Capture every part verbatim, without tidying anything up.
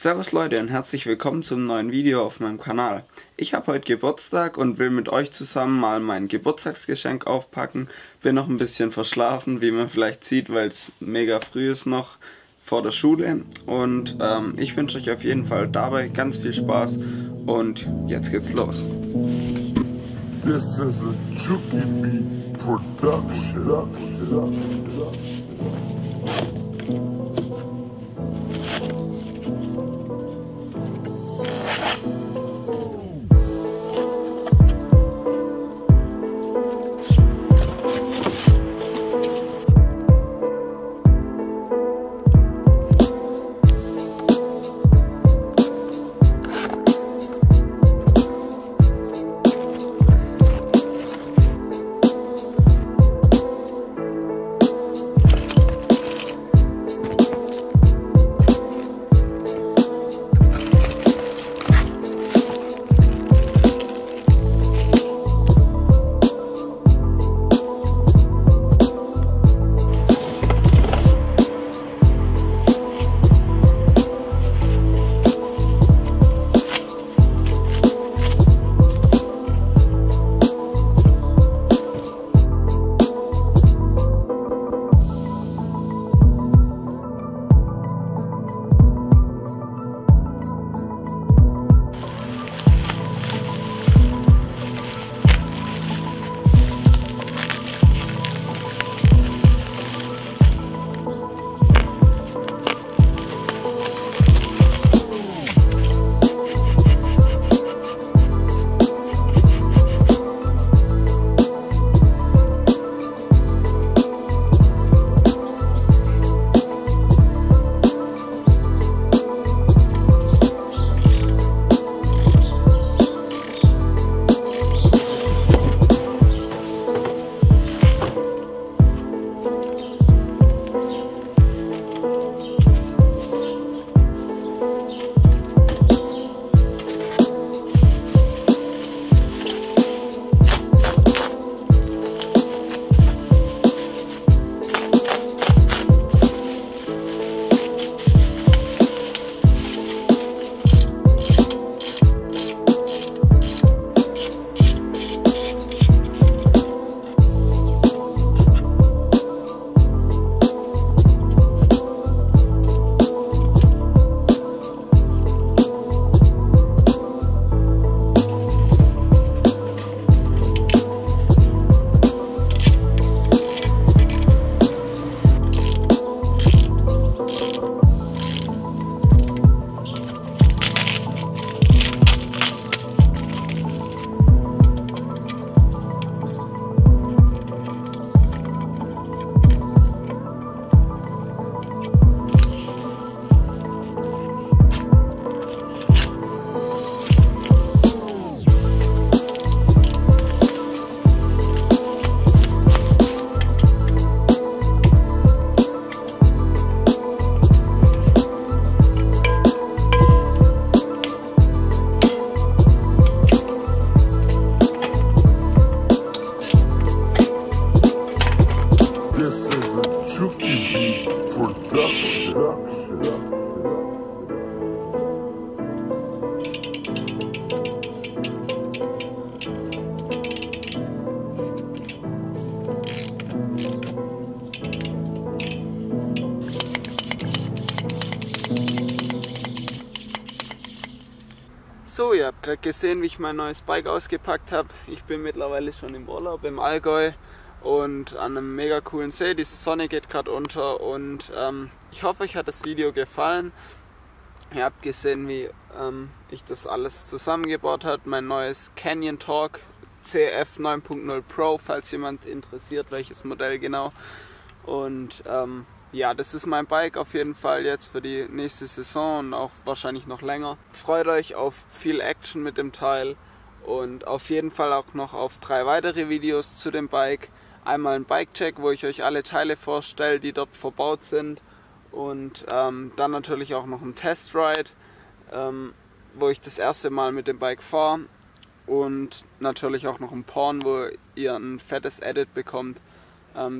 Servus Leute und herzlich willkommen zum neuen Video auf meinem Kanal. Ich habe heute Geburtstag und will mit euch zusammen mal mein Geburtstagsgeschenk aufpacken. Bin noch ein bisschen verschlafen, wie man vielleicht sieht, weil es mega früh ist noch vor der Schule. Und ähm, ich wünsche euch auf jeden Fall dabei ganz viel Spaß und jetzt geht's los. This is a Chucky Beat production. So, ihr habt gerade gesehen, wie ich mein neues Bike ausgepackt habe. Ich bin mittlerweile schon im Urlaub im Allgäu und an einem mega coolen See. Die Sonne geht gerade unter und ähm, ich hoffe, euch hat das Video gefallen. Ihr habt gesehen, wie ähm, ich das alles zusammengebaut habe. Mein neues Canyon Torque C F neun Punkt null Pro, falls jemand interessiert, welches Modell genau. Und ähm, ja, das ist mein Bike auf jeden Fall jetzt für die nächste Saison und auch wahrscheinlich noch länger. Freut euch auf viel Action mit dem Teil und auf jeden Fall auch noch auf drei weitere Videos zu dem Bike. Einmal ein Bike-Check, wo ich euch alle Teile vorstelle, die dort verbaut sind. Und ähm, dann natürlich auch noch ein Testride, ähm, wo ich das erste Mal mit dem Bike fahre. Und natürlich auch noch ein Porn, wo ihr ein fettes Edit bekommt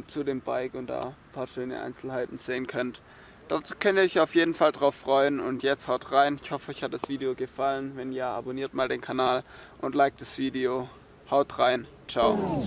zu dem Bike und da ein paar schöne Einzelheiten sehen könnt. Dort könnt ihr euch auf jeden Fall drauf freuen und jetzt haut rein. Ich hoffe, euch hat das Video gefallen. Wenn ja, abonniert mal den Kanal und liked das Video. Haut rein. Ciao.